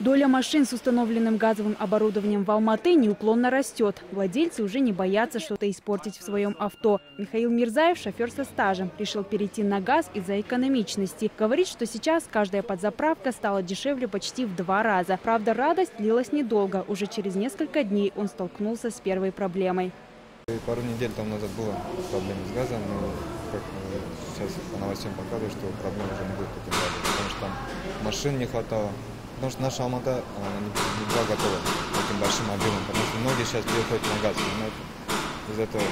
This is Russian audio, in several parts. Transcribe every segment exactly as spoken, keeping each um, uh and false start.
Доля машин с установленным газовым оборудованием в Алматы неуклонно растет. Владельцы уже не боятся что-то испортить в своем авто. Михаил Мирзаев, шофер со стажем, решил перейти на газ из-за экономичности. Говорит, что сейчас каждая подзаправка стала дешевле почти в два раза. Правда, радость длилась недолго. Уже через несколько дней он столкнулся с первой проблемой. Пару недель тому назад была проблема с газом, но как сейчас по новостям показывают, что проблем уже не будет, потому что там машин не хватало. Потому что наша Алмата не была готова к таким большим объемам, потому что многие сейчас переходят на газ, понимаете? Из-за этого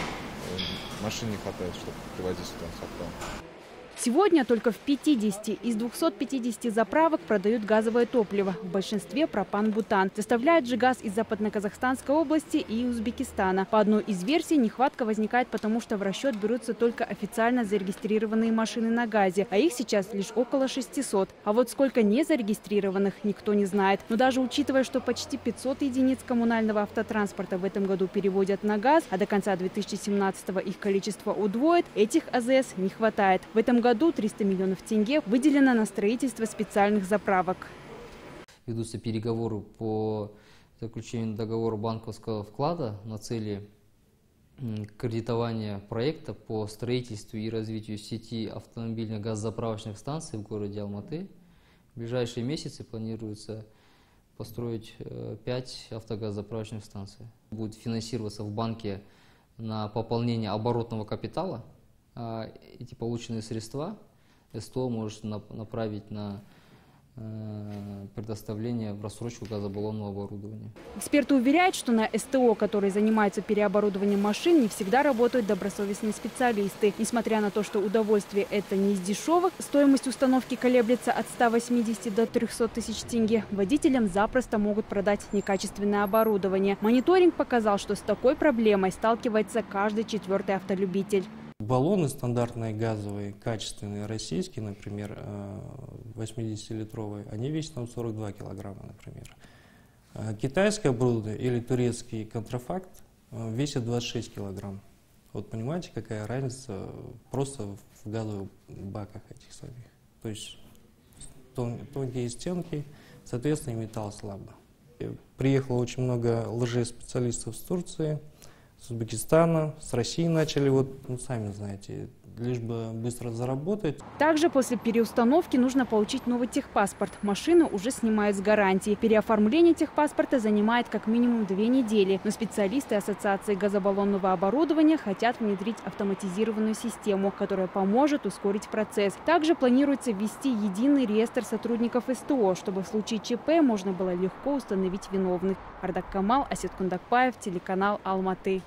машин не хватает, чтобы привозить сюда с автомобиля. Сегодня только в пятидесяти из двухсот пятидесяти заправок продают газовое топливо, в большинстве пропан-бутан. Доставляют же газ из Западно-Казахстанской области и Узбекистана. По одной из версий, нехватка возникает потому, что в расчет берутся только официально зарегистрированные машины на газе, а их сейчас лишь около шестисот. А вот сколько незарегистрированных, никто не знает. Но даже учитывая, что почти пятьсот единиц коммунального автотранспорта в этом году переводят на газ, а до конца две тысячи семнадцатого их количество удвоит, этих АЗС не хватает. В этом году триста миллионов тенге выделено на строительство специальных заправок. Ведутся переговоры по заключению договора банковского вклада на цели кредитования проекта по строительству и развитию сети автомобильных газозаправочных станций в городе Алматы. В ближайшие месяцы планируется построить пять автогазозаправочных станций. Будет финансироваться в банке на пополнение оборотного капитала. Эти полученные средства СТО может направить на предоставление в рассрочку газобаллонного оборудования. Эксперты уверяют, что на СТО, которые занимаются переоборудованием машин, не всегда работают добросовестные специалисты. Несмотря на то, что удовольствие это не из дешевых, стоимость установки колеблется от ста восьмидесяти до трёхсот тысяч тенге, водителям запросто могут продать некачественное оборудование. Мониторинг показал, что с такой проблемой сталкивается каждый четвертый автолюбитель. Баллоны стандартные, газовые, качественные, российские, например, восьмидесятилитровые, они весят там сорок два килограмма, например. Китайское оборудование или турецкий контрафакт весит двадцать шесть килограмм. Вот понимаете, какая разница просто в газовых баках этих самих. То есть тон, тонкие стенки, соответственно, и металл слабо. Приехало очень много лжеспециалистов с Турции, с Узбекистана, с России начали, вот, ну, сами знаете, лишь бы быстро заработать. Также после переустановки нужно получить новый техпаспорт. Машину уже снимают с гарантии. Переоформление техпаспорта занимает как минимум две недели. Но специалисты Ассоциации газобаллонного оборудования хотят внедрить автоматизированную систему, которая поможет ускорить процесс. Также планируется ввести единый реестр сотрудников СТО, чтобы в случае ЧП можно было легко установить виновных. Ардак Камал, Асет Кундакпаев, телеканал Алматы.